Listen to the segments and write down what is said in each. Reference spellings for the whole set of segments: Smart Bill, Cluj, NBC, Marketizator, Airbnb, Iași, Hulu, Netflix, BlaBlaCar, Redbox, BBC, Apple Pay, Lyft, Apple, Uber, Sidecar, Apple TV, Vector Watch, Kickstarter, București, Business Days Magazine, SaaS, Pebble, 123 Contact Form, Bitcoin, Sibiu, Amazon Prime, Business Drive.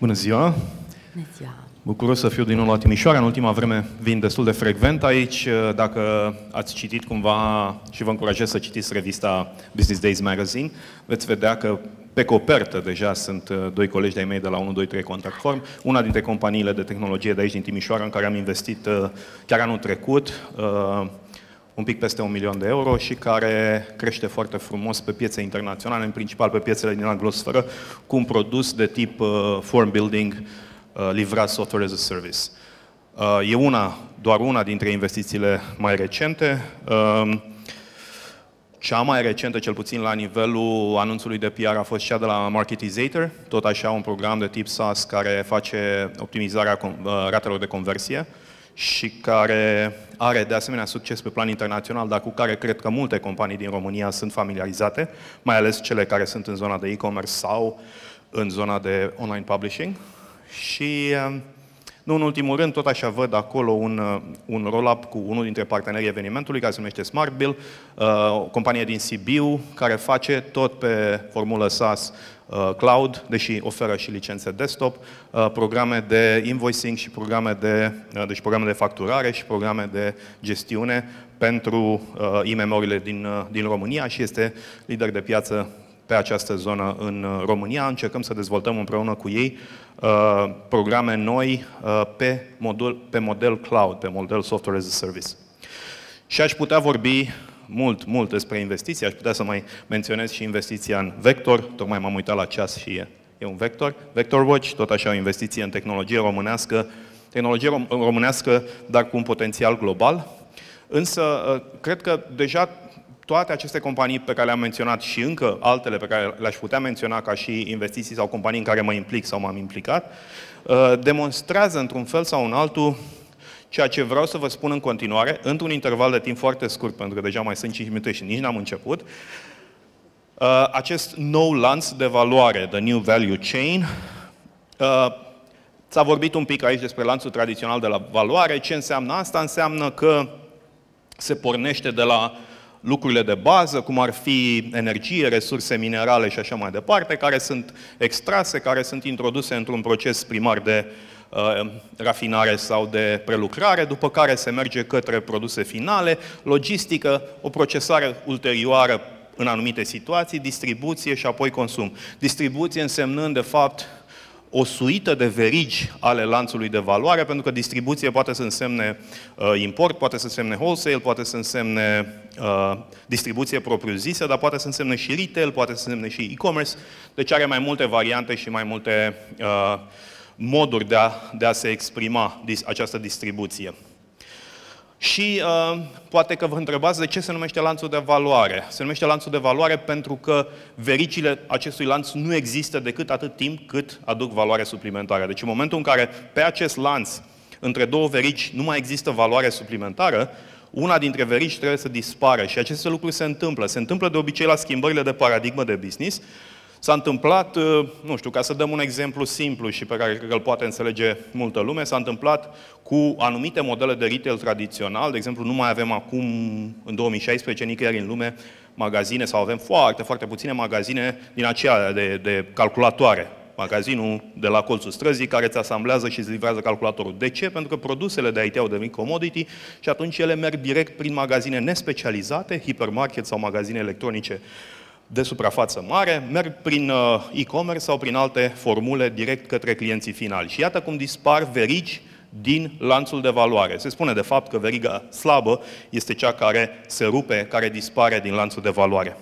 Bună ziua! Bună ziua! Bucuros să fiu din nou la Timișoara. În ultima vreme vin destul de frecvent aici. Dacă ați citit cumva, și vă încurajez să citiți revista Business Days Magazine, veți vedea că pe copertă deja sunt doi colegi de-ai mei de la 123 Contact Form, una dintre companiile de tehnologie de aici din Timișoara, în care am investit chiar anul trecut un pic peste 1 milion de euro și care crește foarte frumos pe piețe internaționale, în principal pe piețele din anglosferă, cu un produs de tip form building livrat software as a service. E doar una dintre investițiile mai recente. Cea mai recentă, cel puțin la nivelul anunțului de PR, a fost cea de la Marketizator, tot așa un program de tip SaaS care face optimizarea ratelor de conversie și care are de asemenea succes pe plan internațional, dar cu care cred că multe companii din România sunt familiarizate, mai ales cele care sunt în zona de e-commerce sau în zona de online publishing. Și, nu în ultimul rând, tot așa văd acolo un roll-up cu unul dintre partenerii evenimentului, care se numește Smart Bill, o companie din Sibiu, care face tot pe formulă SaaS Cloud, deși oferă și licențe desktop, programe de invoicing și programe de facturare și programe de gestiune pentru IMM-urile din România și este lider de piață pe această zonă în România. Încercăm să dezvoltăm împreună cu ei programe noi pe model cloud, pe model software as a service. Și aș putea vorbi mult despre investiții, aș putea să mai menționez și investiția în Vector, tocmai m-am uitat la ceas și e un Vector. Vector Watch, tot așa o investiție în tehnologie românească, dar cu un potențial global. Însă, cred că deja toate aceste companii pe care le-am menționat și încă altele pe care le-aș putea menționa ca și investiții sau companii în care mă implic sau m-am implicat, demonstrează într-un fel sau în altul ceea ce vreau să vă spun în continuare, într-un interval de timp foarte scurt, pentru că deja mai sunt 5 minute și nici n-am început, acest nou lanț de valoare, the new value chain. S-a vorbit un pic aici despre lanțul tradițional de la valoare. Ce înseamnă asta? Înseamnă că se pornește de la lucrurile de bază, cum ar fi energie, resurse minerale și așa mai departe, care sunt extrase, care sunt introduse într-un proces primar de rafinare sau de prelucrare, după care se merge către produse finale, logistică, o procesare ulterioară în anumite situații, distribuție și apoi consum. Distribuție însemnând, de fapt, o suită de verigi ale lanțului de valoare, pentru că distribuție poate să însemne import, poate să însemne wholesale, poate să însemne distribuție propriu-zisă, dar poate să însemne și retail, poate să însemne și e-commerce, deci are mai multe variante și mai multe moduri de a se exprima această distribuție. Și poate că vă întrebați de ce se numește lanțul de valoare. Se numește lanțul de valoare pentru că vericile acestui lanț nu există decât atât timp cât aduc valoare suplimentară. Deci în momentul în care pe acest lanț, între două verici, nu mai există valoare suplimentară, una dintre verici trebuie să dispară. Și aceste lucruri se întâmplă. Se întâmplă de obicei la schimbările de paradigmă de business. S-a întâmplat, nu știu, ca să dăm un exemplu simplu și pe care cred că îl poate înțelege multă lume, s-a întâmplat cu anumite modele de retail tradițional, de exemplu, nu mai avem acum, în 2016, nicăieri în lume, magazine, sau avem foarte puține magazine din aceea de calculatoare. Magazinul de la colțul străzii care îți asamblează și îți livrează calculatorul. De ce? Pentru că produsele de IT au devenit commodity și atunci ele merg direct prin magazine nespecializate, hipermarket sau magazine electronice de suprafață mare, merg prin e-commerce sau prin alte formule direct către clienții finali. Și iată cum dispar verigi din lanțul de valoare. Se spune de fapt că veriga slabă este cea care se rupe, care dispare din lanțul de valoare.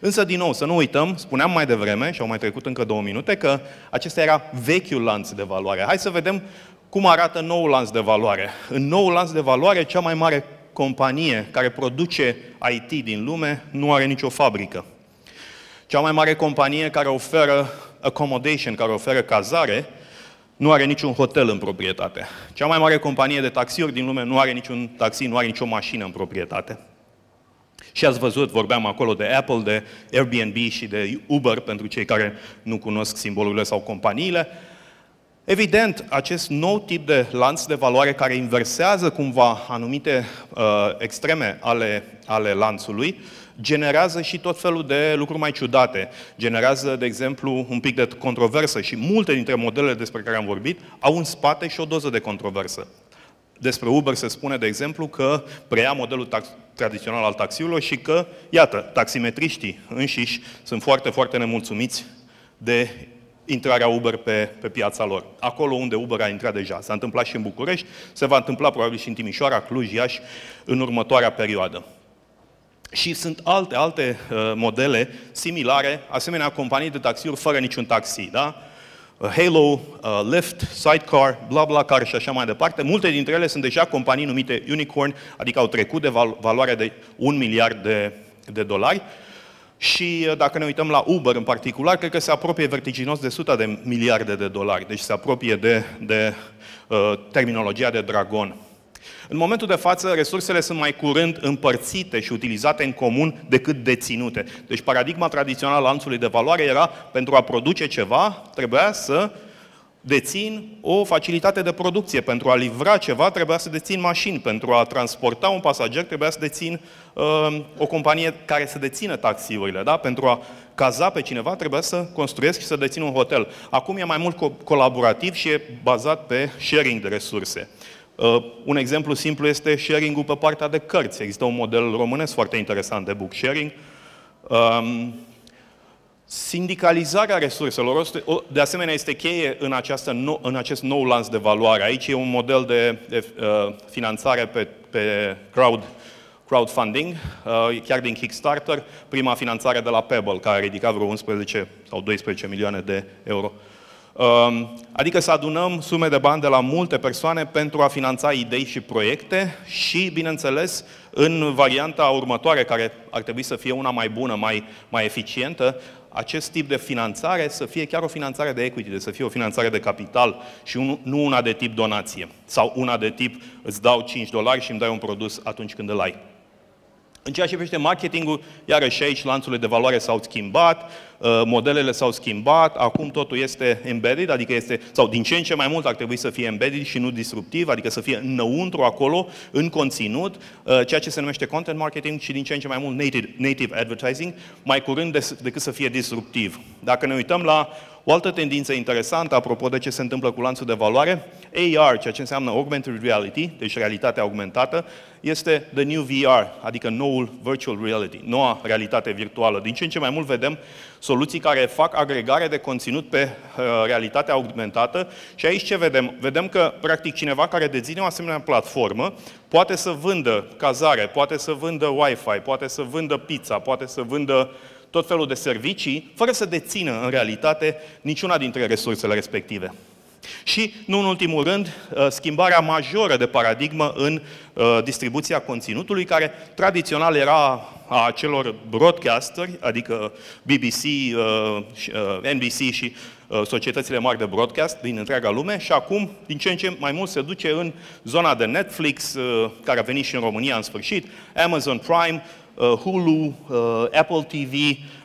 Însă, din nou, să nu uităm, spuneam mai devreme, și au mai trecut încă 2 minute, că acesta era vechiul lanț de valoare. Hai să vedem cum arată noul lanț de valoare. În noul lanț de valoare, cea mai mare companie care produce IT din lume nu are nicio fabrică. Cea mai mare companie care oferă accommodation, care oferă cazare, nu are niciun hotel în proprietate. Cea mai mare companie de taxiuri din lume nu are niciun taxi, nu are nicio mașină în proprietate. Și ați văzut, vorbeam acolo de Apple, de Airbnb și de Uber, pentru cei care nu cunosc simbolurile sau companiile. Evident, acest nou tip de lanț de valoare care inversează cumva anumite extreme ale lanțului, generează și tot felul de lucruri mai ciudate. Generează, de exemplu, un pic de controversă și multe dintre modelele despre care am vorbit au în spate și o doză de controversă. Despre Uber se spune, de exemplu, că preia modelul tradițional al taxiurilor și că, iată, taximetriștii înșiși sunt foarte, foarte nemulțumiți de intrarea Uber pe piața lor. Acolo unde Uber a intrat deja. S-a întâmplat și în București, se va întâmpla probabil și în Timișoara, Cluj, Iași, în următoarea perioadă. Și sunt alte modele similare, asemenea companii de taxiuri fără niciun taxi, da? Halo, Lyft, Sidecar, BlaBlaCar și așa mai departe. Multe dintre ele sunt deja companii numite unicorn, adică au trecut de valoarea de $1 miliard. Și dacă ne uităm la Uber în particular, cred că se apropie vertiginos de $100 de miliarde. Deci se apropie de terminologia de dragon. În momentul de față, resursele sunt mai curând împărțite și utilizate în comun decât deținute. Deci paradigma tradițională a lanțului de valoare era, pentru a produce ceva, trebuia să dețin o facilitate de producție. Pentru a livra ceva, trebuia să dețin mașini. Pentru a transporta un pasager, trebuia să dețin o companie care să dețină taxiurile. Da? Pentru a caza pe cineva, trebuia să construiesc și să dețin un hotel. Acum e mai mult colaborativ și e bazat pe sharing de resurse. Un exemplu simplu este sharing-ul pe partea de cărți. Există un model românesc foarte interesant de book sharing. Sindicalizarea resurselor, de asemenea, este cheie în acest nou lanț de valoare. Aici e un model de finanțare pe crowdfunding, chiar din Kickstarter, prima finanțare de la Pebble, care a ridicat vreo 11 sau 12 milioane de euro. Adică să adunăm sume de bani de la multe persoane pentru a finanța idei și proiecte și, bineînțeles, în varianta următoare, care ar trebui să fie una mai bună, mai eficientă, acest tip de finanțare să fie chiar o finanțare de equity, să fie o finanțare de capital și nu una de tip donație sau una de tip îți dau $5 și îmi dai un produs atunci când îl ai. În ceea ce privește marketingul, iarăși aici lanțurile de valoare s-au schimbat, modelele s-au schimbat, acum totul este embedded, adică sau din ce în ce mai mult ar trebui să fie embedded și nu disruptiv, adică să fie înăuntru acolo, în conținut, ceea ce se numește content marketing și din ce în ce mai mult native advertising, mai curând decât să fie disruptiv. Dacă ne uităm la o altă tendință interesantă, apropo de ce se întâmplă cu lanțul de valoare, AR, ceea ce înseamnă augmented reality, deci realitatea augmentată, este the new VR, adică noul virtual reality, noua realitate virtuală. Din ce în ce mai mult vedem soluții care fac agregare de conținut pe realitatea augmentată și aici ce vedem? Vedem că, practic, cineva care deține o asemenea platformă poate să vândă cazare, poate să vândă Wi-Fi, poate să vândă pizza, poate să vândă tot felul de servicii, fără să dețină în realitate niciuna dintre resursele respective. Și, nu în ultimul rând, schimbarea majoră de paradigmă în distribuția conținutului, care tradițional era a celor broadcasteri, adică BBC, NBC și societățile mari de broadcast din întreaga lume și acum, din ce în ce mai mult, se duce în zona de Netflix, care a venit și în România în sfârșit, Amazon Prime, Hulu, Apple TV,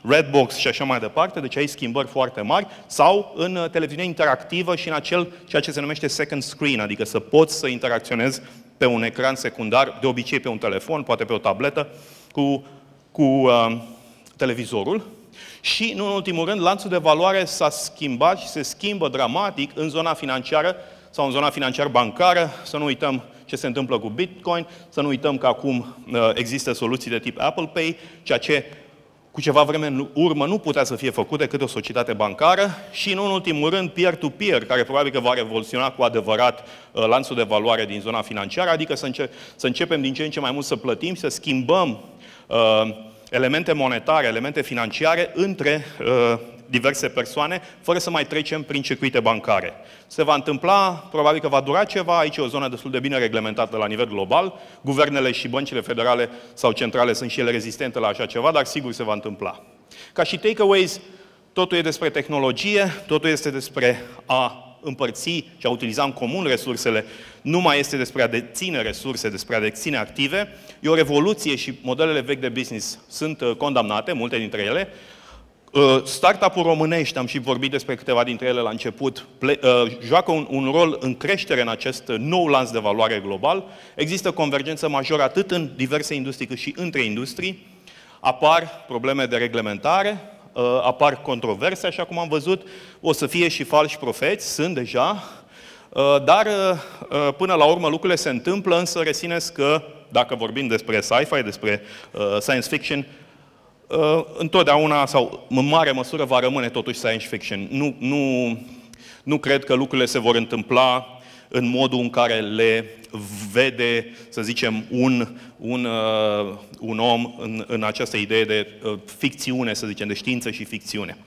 Redbox și așa mai departe, deci ai schimbări foarte mari, sau în televiziune interactivă și în ceea ce se numește second screen, adică să poți să interacționezi pe un ecran secundar, de obicei pe un telefon, poate pe o tabletă, cu televizorul. Și, nu în ultimul rând, lanțul de valoare s-a schimbat și se schimbă dramatic în zona financiară sau în zona financiar-bancară, să nu uităm ce se întâmplă cu Bitcoin, să nu uităm că acum există soluții de tip Apple Pay, ceea ce cu ceva vreme în urmă nu putea să fie făcut decât o societate bancară și, nu în ultimul rând, peer-to-peer, care probabil că va revoluționa cu adevărat lanțul de valoare din zona financiară, adică să începem din ce în ce mai mult să plătim, să schimbăm elemente monetare, elemente financiare între diverse persoane, fără să mai trecem prin circuite bancare. Se va întâmpla, probabil că va dura ceva, aici e o zonă destul de bine reglementată la nivel global, guvernele și băncile federale sau centrale sunt și ele rezistente la așa ceva, dar sigur se va întâmpla. Ca și takeaways, totul e despre tehnologie, totul este despre a împărți și a utiliza în comun resursele, nu mai este despre a deține resurse, despre a deține active. E o revoluție și modelele vechi de business sunt condamnate, multe dintre ele. Startup-uri românești, am și vorbit despre câteva dintre ele la început, joacă un rol în creștere în acest nou lanț de valoare global. Există convergență majoră atât în diverse industrii cât și între industrii. apar probleme de reglementare, apar controverse, așa cum am văzut, o să fie și falși profeți, sunt deja, dar până la urmă lucrurile se întâmplă, însă rețineți că, dacă vorbim despre sci-fi, despre science fiction, întotdeauna sau în mare măsură va rămâne totuși science fiction. Nu cred că lucrurile se vor întâmpla în modul în care le vede, să zicem, un om în această idee de ficțiune, să zicem, de știință și ficțiune.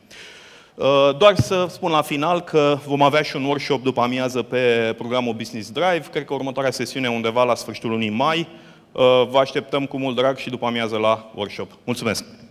Doar să spun la final că vom avea și un workshop după amiază pe programul Business Drive, cred că următoarea sesiune undeva la sfârșitul lunii mai. Vă așteptăm cu mult drag și după amiază la workshop. Mulțumesc!